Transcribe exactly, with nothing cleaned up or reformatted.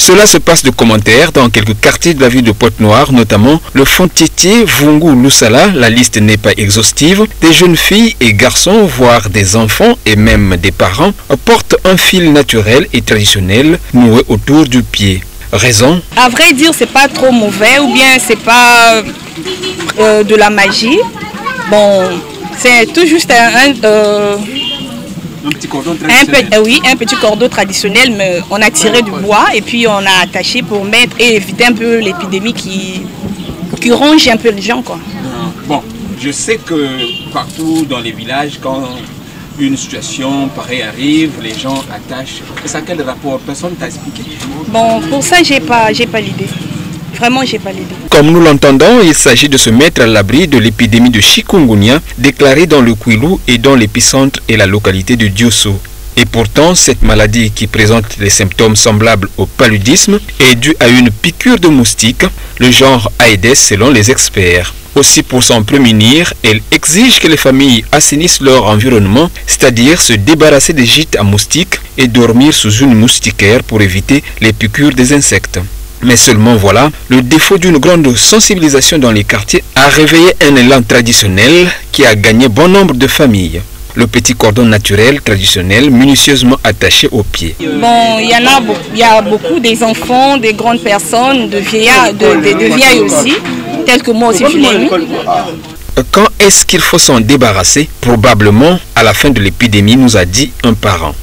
Cela se passe de commentaires dans quelques quartiers de la ville de Pointe-Noire, notamment le Fontiétier, Vungu, Lusala. La liste n'est pas exhaustive. Des jeunes filles et garçons, voire des enfants et même des parents, portent un fil naturel et traditionnel noué autour du pied. Raison? À vrai dire, c'est pas trop mauvais ou bien c'est pas euh, de la magie. Bon, c'est tout juste un... un euh... Un petit cordon traditionnel. Un peu, euh, oui, un petit cordon traditionnel, mais on a tiré du bois et puis on a attaché pour mettre et éviter un peu l'épidémie qui, qui ronge un peu les gens, quoi. Bon, je sais que partout dans les villages, quand une situation pareille arrive, les gens attachent. Ça a quel rapport? Personne ne t'a expliqué? Bon, pour ça, j'ai pas, j'ai pas l'idée. Vraiment, j'ai pas l'idée. Comme nous l'entendons, il s'agit de se mettre à l'abri de l'épidémie de Chikungunya déclarée dans le Kwilu et dont l'épicentre est la localité de Diosso. Et pourtant, cette maladie qui présente des symptômes semblables au paludisme est due à une piqûre de moustique, le genre Aedes selon les experts. Aussi, pour s'en prémunir, elle exige que les familles assainissent leur environnement, c'est-à-dire se débarrasser des gîtes à moustiques et dormir sous une moustiquaire pour éviter les piqûres des insectes. Mais seulement voilà, le défaut d'une grande sensibilisation dans les quartiers a réveillé un élan traditionnel qui a gagné bon nombre de familles. Le petit cordon naturel traditionnel minutieusement attaché aux pieds. Bon, il y en a, il y a beaucoup des enfants, des grandes personnes, de vieillards, de, de, de vieilles aussi, tels que moi aussi je l'ai eu. Quand est-ce qu'il faut s'en débarrasser? Probablement à la fin de l'épidémie, nous a dit un parent.